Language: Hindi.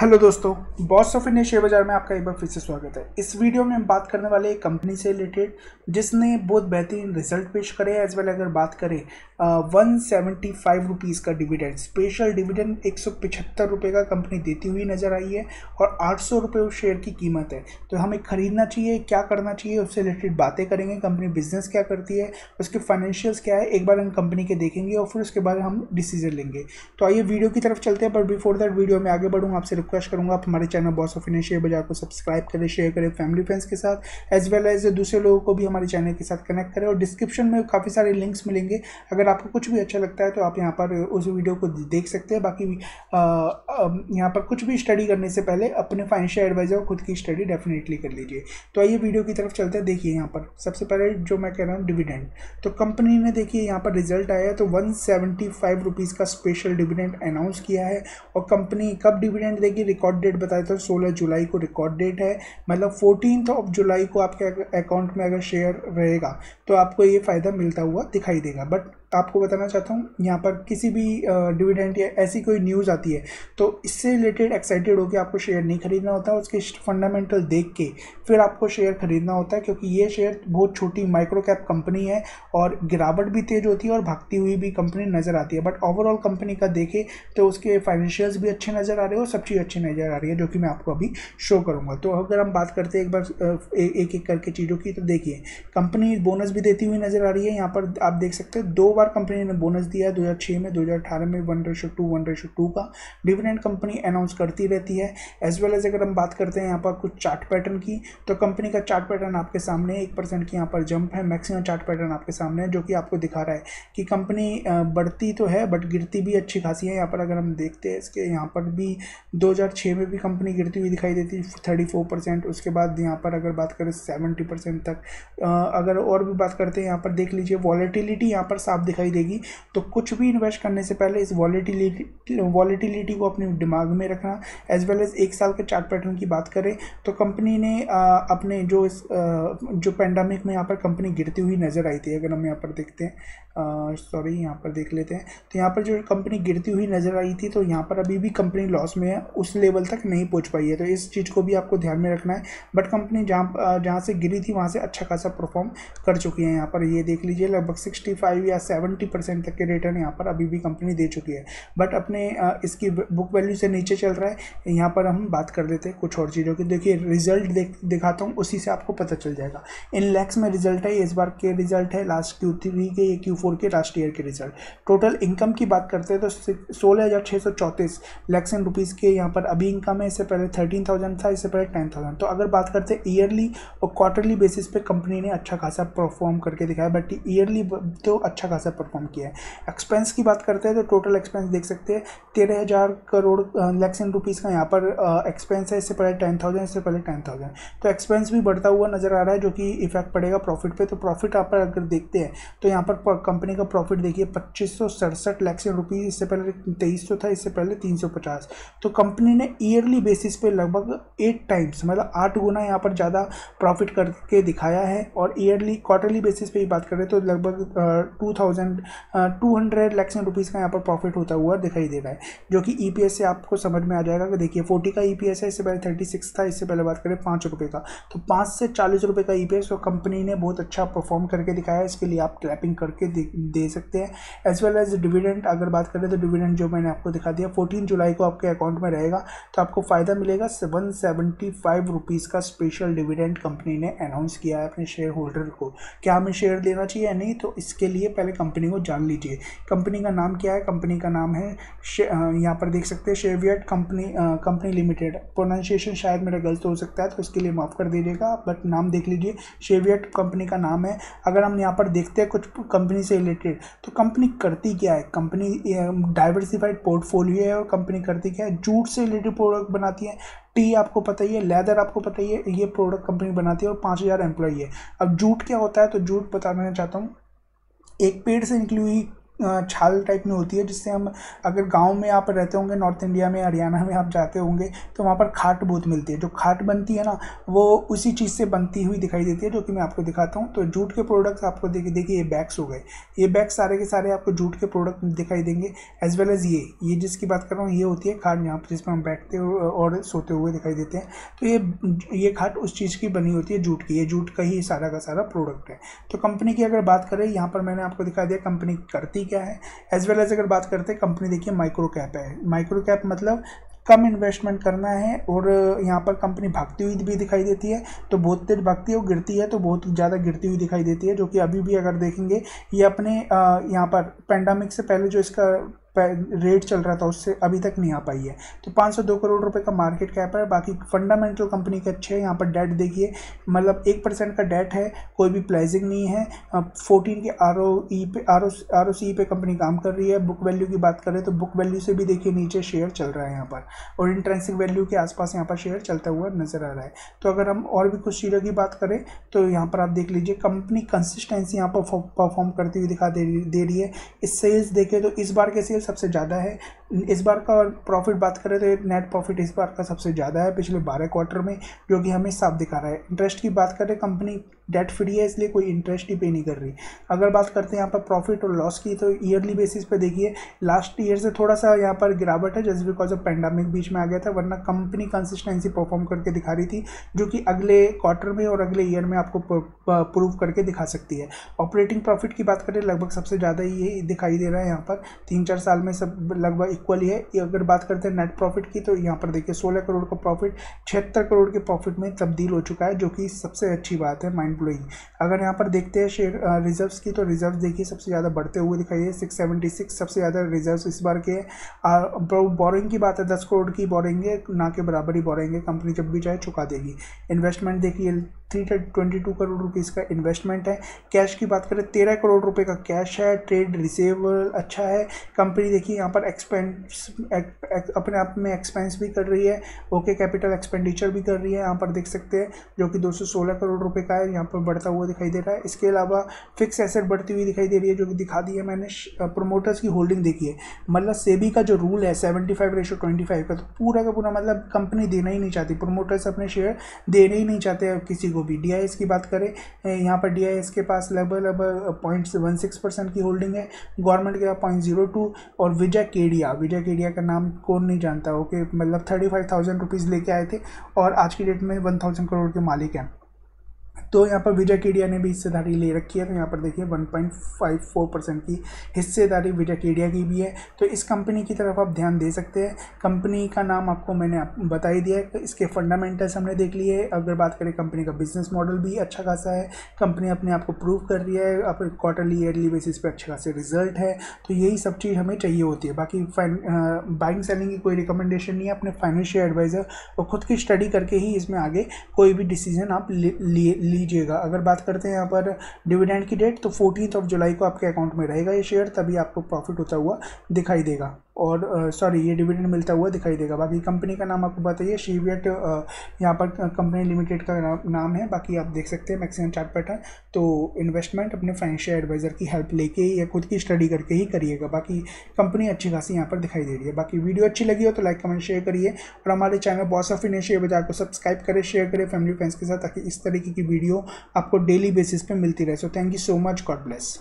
हेलो दोस्तों, बॉस ऑफ इंडियन शेयर बाज़ार में आपका एक बार फिर से स्वागत है। इस वीडियो में हम बात करने वाले एक कंपनी से रिलेटेड जिसने बहुत बेहतरीन रिजल्ट पेश करे। एज वेल अगर बात करें 175 रुपीज़ का डिविडेंड, स्पेशल डिविडेंड 175 रुपये का कंपनी देती हुई नज़र आई है और 800 रुपये उस शेयर की कीमत है। तो हमें ख़रीदना चाहिए, क्या करना चाहिए, उससे रिलेटेड बातें करेंगे। कंपनी बिजनेस क्या करती है, उसके फाइनेंशियल्स क्या है, एक बार हम कंपनी के देखेंगे और फिर उसके बाद हम डिसीजन लेंगे। तो आइए वीडियो की तरफ चलते हैं। बट बिफोर दैट वीडियो में आगे बढ़ूँ, आपसे रिक्वेस्ट करूंगा आप हमारे channel boss of Indian share बाजार को सब्सक्राइब करें, शेयर करें फैमिली फ्रेंड्स के साथ, एज वेल एज दूसरे लोगों को भी हमारे चैनल के साथ कनेक्ट करें। और डिस्क्रिप्शन में काफ़ी सारे लिंक्स मिलेंगे, अगर आपको कुछ भी अच्छा लगता है तो आप यहाँ पर उस वीडियो को देख सकते हैं। बाकी यहाँ पर कुछ भी स्टडी करने से पहले अपने फाइनेंशियल एडवाइजर और खुद की स्टडी डेफिनेटली कर लीजिए। तो आइए वीडियो की तरफ चलते हैं। देखिए यहाँ पर सबसे पहले जो मैं कह रहा हूँ डिविडेंड, तो कंपनी ने देखिए यहाँ पर रिजल्ट आया है तो 175 रुपीज़ का स्पेशल डिविडेंड अनाउंस किया है। और कंपनी कब डिविडेंड कि रिकॉर्ड डेट बताया था 16 जुलाई को रिकॉर्ड डेट है, मतलब 14 जुलाई को आपके अकाउंट में अगर शेयर रहेगा तो आपको ये फ़ायदा मिलता हुआ दिखाई देगा। बट आपको बताना चाहता हूँ, यहाँ पर किसी भी डिविडेंड या ऐसी कोई न्यूज़ आती है तो इससे रिलेटेड एक्साइटेड होकर आपको शेयर नहीं खरीदना होता, उसके फंडामेंटल देख के फिर आपको शेयर खरीदना होता है। क्योंकि ये शेयर बहुत छोटी माइक्रो कैप कंपनी है और गिरावट भी तेज़ होती है और भागती हुई भी कंपनी नज़र आती है। बट ओवरऑल कंपनी का देखें तो उसके फाइनेंशियल्स भी अच्छे नज़र आ रहे हो, सब चीज़ अच्छी नज़र आ रही है, जो कि मैं आपको अभी शो करूँगा। तो अगर हम बात करते हैं एक बार एक एक करके चीज़ों की, तो देखिए कंपनी बोनस भी देती हुई नज़र आ रही है। यहाँ पर आप देख सकते हैं दो कंपनी ने बोनस दिया है, 2006 में, 2018 में 1:2 का डिविडेंड कंपनी अनाउंस करती रहती है। एज वेल एज अगर हम बात करते हैं यहाँ पर कुछ चार्ट पैटर्न की, तो कंपनी का चार्ट पैटर्न आपके सामने 1% की यहाँ पर जंप है, मैक्सिमम चार्ट पैटर्न आपके सामने है, जो कि आपको दिखा रहा है कि कंपनी बढ़ती तो है बट गिरती भी अच्छी खासी है। यहाँ पर अगर हम देखते हैं इसके, यहाँ पर भी 2006 में भी कंपनी गिरती हुई दिखाई देती है 34%। उसके बाद यहाँ पर अगर बात करें 70% तक, अगर और भी बात करते हैं यहाँ पर देख लीजिए वॉलेटिलिटी यहाँ पर साफ दिखाई देगी। तो कुछ भी इन्वेस्ट करने से पहले इस वॉलेटिलिटी को अपने दिमाग में रखना। एज वेल एज एक साल के चार्ट पैटर्न की बात करें तो कंपनी ने अपने जो पेंडेमिक में यहाँ पर कंपनी गिरती हुई नज़र आई थी, अगर हम यहाँ पर देखते हैं, सॉरी यहाँ पर देख लेते हैं, तो यहाँ पर जो कंपनी गिरती हुई नज़र आई थी तो यहाँ पर अभी भी कंपनी लॉस में है, उस लेवल तक नहीं पहुँच पाई है। तो इस चीज़ को भी आपको ध्यान में रखना है। बट कंपनी जहाँ से गिरी थी वहाँ से अच्छा खासा परफॉर्म कर चुकी है। यहाँ पर ये देख लीजिए लगभग 65 या 70% तक के रिटर्न यहाँ पर अभी भी कंपनी दे चुकी है। बट अपने इसकी बुक वैल्यू से नीचे चल रहा है। यहाँ पर हम बात कर लेते हैं कुछ और चीज़ों की। देखिए रिजल्ट दिखाता हूँ, उसी से आपको पता चल जाएगा। इन लैक्स में रिजल्ट है, इस बार के रिजल्ट है, लास्ट Q3 के, ये Q4 के, लास्ट ईयर के रिजल्ट। टोटल इनकम की बात करते हैं तो 16,634 लैक्स इन रुपीज़ के यहाँ पर अभी इनकम है। इससे पहले 13,000 था, इससे पहले 10,000। तो अगर बात करते हैं ईयरली और क्वार्टरली बेसिस पे कंपनी ने अच्छा खासा परफॉर्म करके दिखाया। बट ईयरली तो अच्छा खासा परफॉर्म किया है। एक्सपेंस की बात करते हैं तो टोटल एक्सपेंस देख सकते हैं 13,000 करोड़ लैक्स इन रुपीज़ का यहाँ पर एक्सपेंस है। इससे पहले 10,000, इससे पहले 10,000। तो एक्सपेंस भी बढ़ता हुआ नज़र आ रहा है, जो कि इफेक्ट पड़ेगा प्रॉफिट पे। तो प्रॉफिट यहाँ पर अगर देखते हैं तो यहाँ पर कंपनी का प्रॉफिट देखिए 2,567 लैक्स इन रुपीज़, इससे पहले 2,300 था, इससे पहले 350। तो कंपनी ने ईयरली बेसिस पे लगभग 8 टाइम्स, मतलब 8 गुना यहाँ पर ज़्यादा प्रॉफिट करके दिखाया है। और ईयरली क्वार्टरली बेसिस पे बात करें तो लगभग 2,200 लैक्स इन रुपीज़ का यहाँ पर प्रॉफिट होता हुआ दिखाई दे रहा है, जो कि EPS से आपको समझ में आ जाएगा। कि देखिए 40 का EPS है, इससे पहले 36 था, इससे पहले बात करें 5 रुपये का, तो 5 से 40 रुपये का EPS। और कंपनी ने बहुत अच्छा परफॉर्म करके दिखाया है, इसके लिए आप क्लैपिंग करके दे सकते हैं। एज वेल एज डिविडेंड अगर बात करें तो डिविडेंड जो मैंने आपको दिखा दिया 14 जुलाई को आपके अकाउंट में रहेगा तो आपको फ़ायदा मिलेगा। 175 रुपीज़ का स्पेशल डिविडेंड कंपनी ने अनाउंस किया है अपने शेयर होल्डर को। क्या हमें शेयर देना चाहिए या नहीं, तो इसके लिए पहले कंपनी को जान लीजिए। कंपनी का नाम क्या है, कंपनी का नाम है यहाँ पर देख सकते हैं शेवियट कंपनी लिमिटेड। प्रोनाउंसिएशन शायद मेरा गलत हो सकता है तो इसके लिए माफ़ कर दीजिएगा, बट नाम देख लीजिए शेवियट कंपनी का नाम है। अगर हम यहाँ पर देखते हैं कुछ कंपनी से रिलेटेड, तो कंपनी करती क्या है, कंपनी डाइवर्सिफाइड पोर्टफोलियो है। और कंपनी करती क्या है, जूट से रिलेटेड प्रोडक्ट बनाती है, टी आपको पता ही है, लेदर आपको पता ही है, ये प्रोडक्ट कंपनी बनाती है। और 5,000 एम्प्लॉई है। अब जूट क्या होता है, तो जूट बताना चाहता हूँ एक पेड़ से निकली हुई छाल टाइप में होती है, जिससे हम अगर गांव में आप रहते होंगे, नॉर्थ इंडिया में, हरियाणा में आप जाते होंगे तो वहाँ पर खाट बहुत मिलती है। जो खाट बनती है ना वो उसी चीज़ से बनती हुई दिखाई देती है, जो कि मैं आपको दिखाता हूँ। तो जूट के प्रोडक्ट्स आपको देखिए ये बैग्स हो गए, ये बैग्स सारे के सारे आपको जूट के प्रोडक्ट दिखाई देंगे, एज वेल एज़ ये जिसकी बात कर रहा हूँ ये होती है खाट, यहाँ पर जिस पर हम बैठते और सोते हुए दिखाई देते हैं। तो ये खाट उस चीज़ की बनी होती है जूट की, ये जूट का ही सारा का सारा प्रोडक्ट है। तो कंपनी की अगर बात करें, यहाँ पर मैंने आपको दिखा दिया कंपनी करती क्या है, एज वेल एज अगर बात करते हैं कंपनी देखिए माइक्रो कैप है। माइक्रो कैप मतलब कम इन्वेस्टमेंट करना है, और यहाँ पर कंपनी भागती हुई भी दिखाई देती है, तो बहुत तेज भागती है, और गिरती है तो बहुत ज़्यादा गिरती हुई दिखाई देती है, जो कि अभी भी अगर देखेंगे ये अपने यहाँ पर पैंडमिक से पहले जो इसका रेट चल रहा था उससे अभी तक नहीं आ पाई है। तो 502 करोड़ रुपए का मार्केट कैप है। बाकी फंडामेंटल कंपनी के अच्छे हैं। यहाँ पर डेट देखिए, मतलब 1% का डेट है, कोई भी प्लेजिंग नहीं है। 14 के आरओसी पे कंपनी काम कर रही है। बुक वैल्यू की बात करें तो बुक वैल्यू से भी देखिए नीचे शेयर चल रहा है यहाँ पर, और इंट्रेंसिक वैल्यू के आसपास यहाँ पर शेयर चलता हुआ नजर आ रहा है। तो अगर हम और भी कुछ शेयरों की बात करें तो यहाँ पर आप देख लीजिए कंपनी कंसिस्टेंसी यहाँ पर परफॉर्म करती हुई दिखा दे रही है। इस सेल्स देखें तो इस बार के सबसे ज़्यादा है। इस बार का प्रॉफिट बात करें तो नेट प्रॉफिट इस बार का सबसे ज़्यादा है पिछले 12 क्वार्टर में, जो कि हमें साफ दिखा रहा है। इंटरेस्ट की बात करें कंपनी डेट फ्री है, इसलिए कोई इंटरेस्ट ही पे नहीं कर रही। अगर बात करते हैं यहाँ पर प्रॉफिट और लॉस की, तो ईयरली बेसिस पे देखिए लास्ट ईयर से थोड़ा सा यहाँ पर गिरावट है, जस्ट बिकॉज ऑफ पैंडमिक बीच में आ गया था, वरना कंपनी कंसिस्टेंसी परफॉर्म करके दिखा रही थी, जो कि अगले क्वार्टर में और अगले ईयर में आपको प्रूव करके दिखा सकती है। ऑपरेटिंग प्रॉफिट की बात करें लगभग सबसे ज़्यादा ये दिखाई दे रहा है यहाँ पर, 3-4 साल में सब लगभग इक्वली है। अगर बात करते हैं नेट प्रॉफिट की तो यहाँ पर देखिए 16 करोड़ का प्रॉफिट 76 करोड़ के प्रॉफिट में तब्दील हो चुका है, जो कि सबसे अच्छी बात है, माइंड ब्लोइंग। अगर यहाँ पर देखते हैं शेयर रिजर्व्स की तो रिजर्व्स देखिए सबसे ज़्यादा बढ़ते हुए दिखाई दे, 676 सबसे ज़्यादा रिजर्व्स इस बार के हैं। बोरिंग की बात है, 10 करोड़ की बोरिंग है, ना के बराबर ही बोरिंग है, कंपनी जब भी चाहे चुका देगी। इन्वेस्टमेंट देखिए 322 करोड़ रुपीस का इन्वेस्टमेंट है। कैश की बात करें 13 करोड़ रुपए का कैश है, ट्रेड रिसीवेबल अच्छा है। कंपनी देखिए यहाँ पर अपने आप में एक्सपेंस भी कर रही है, ओके कैपिटल एक्सपेंडिचर भी कर रही है, यहाँ पर देख सकते हैं, जो कि 216 करोड़ रुपए का है, यहाँ पर बढ़ता हुआ दिखाई दे रहा है। इसके अलावा फिक्स एसेट बढ़ती हुई दिखाई दे रही है, जो कि दिखा दी है मैंने। प्रोमोटर्स की होल्डिंग देखिए, मतलब सेबी का जो रूल है 75:25 का, तो पूरा का पूरा मतलब कंपनी देना ही नहीं चाहती, प्रोमोटर्स अपने शेयर देने ही नहीं चाहते किसी को भी। DIS की बात करें यहाँ पर DIS के पास लगभग 0.16% की होल्डिंग है, गवर्नमेंट के पास 0.02, और विजय केडिया का नाम कौन नहीं जानता, ओके, मतलब 35,000 रुपीज़ लेके आए थे और आज की डेट में 1,000 करोड़ के मालिक हैं। तो यहाँ पर विजय केडिया ने भी हिस्सेदारी ले रखी है, तो यहाँ पर देखिए 1.54% की हिस्सेदारी विजय केडिया की भी है। तो इस कंपनी की तरफ आप ध्यान दे सकते हैं। कंपनी का नाम आपको मैंने बता ही दिया है, इसके फंडामेंटल्स हमने देख लिए है। अगर बात करें कंपनी का बिजनेस मॉडल भी अच्छा खासा है, कंपनी अपने आप को प्रूव कर रही है, अपने क्वार्टरली ईयरली बेसिस पर अच्छे खासे रिजल्ट है। तो यही सब चीज़ हमें चाहिए होती है। बाकी बाइंग सेलिंग की कोई रिकमेंडेशन नहीं है, अपने फाइनेंशियल एडवाइज़र और खुद की स्टडी करके ही इसमें आगे कोई भी डिसीजन आप लीजिएगा। अगर बात करते हैं यहाँ पर डिविडेंड की डेट, तो 14 जुलाई को आपके अकाउंट में रहेगा ये शेयर, तभी आपको प्रॉफिट होता हुआ दिखाई देगा, और सॉरी ये डिविडेंड मिलता हुआ दिखाई देगा। बाकी कंपनी का नाम आपको बताइए, शेवियट यहाँ पर कंपनी लिमिटेड का नाम है। बाकी आप देख सकते हैं मैक्सिमम चार्ट पैटर्न। तो इन्वेस्टमेंट अपने फाइनेंशियल एडवाइज़र की हेल्प लेके या खुद की स्टडी करके ही करिएगा। बाकी कंपनी अच्छी खासी यहाँ पर दिखाई दे रही है। बाकी वीडियो अच्छी लगी हो तो लाइक कमेंट शेयर करिए, और हमारे channel boss of Indian share बाजार को सब्सक्राइब करें, शेयर करें फैमिली फ्रेंड्स के साथ, ताकि इस तरीके की वीडियो आपको डेली बेसिस पे मिलती रहे। So thank you so much, God bless.